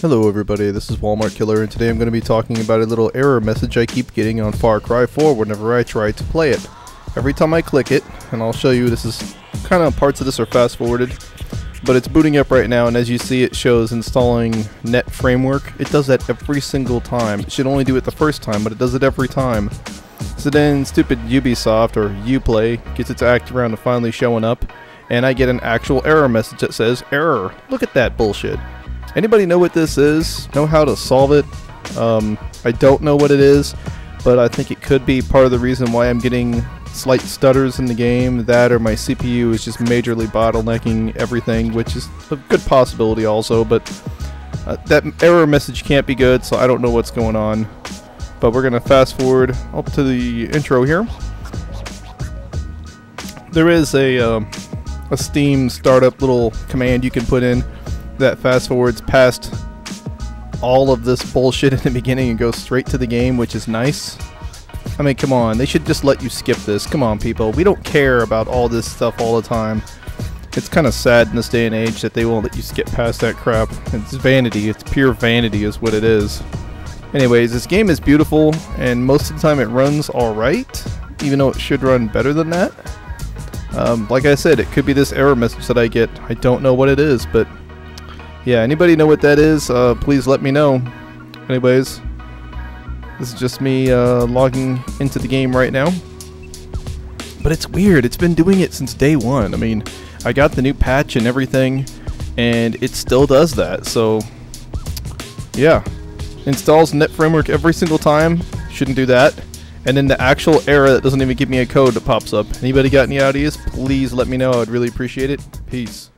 Hello everybody, this is Walmart Killer, and today I'm going to be talking about a little error message I keep getting on Far Cry 4 whenever I try to play it. Every time I click it, and I'll show you, this is kind of, parts of this are fast forwarded, but it's booting up right now, and as you see it shows installing .NET Framework. It does that every single time. It should only do it the first time, but it does it every time. So then stupid Ubisoft, or Uplay, gets its act around to finally showing up, and I get an actual error message that says, error! Look at that bullshit! Anybody know what this is? Know how to solve it? I don't know what it is, but I think it could be part of the reason why I'm getting slight stutters in the game. That or my CPU is just majorly bottlenecking everything, which is a good possibility also, but that error message can't be good, so I don't know what's going on. But we're gonna fast forward up to the intro here. There is a Steam startup little command you can put in that fast forwards past all of this bullshit in the beginning and goes straight to the game, which is nice. I mean, come on, they should just let you skip this. Come on, people, we don't care about all this stuff all the time. It's kind of sad in this day and age that they won't let you skip past that crap. It's vanity, it's pure vanity is what it is. Anyways, this game is beautiful, and most of the time it runs alright, even though it should run better than that. Like I said, it could be this error message that I get. I don't know what it is, but yeah, anybody know what that is? Please let me know. Anyways, this is just me logging into the game right now. But it's weird, it's been doing it since day one. I mean, I got the new patch and everything, and it still does that, so yeah. Installs .NET Framework every single time, shouldn't do that. And then the actual error that doesn't even give me a code that pops up. Anybody got any ideas? Please let me know, I'd really appreciate it. Peace.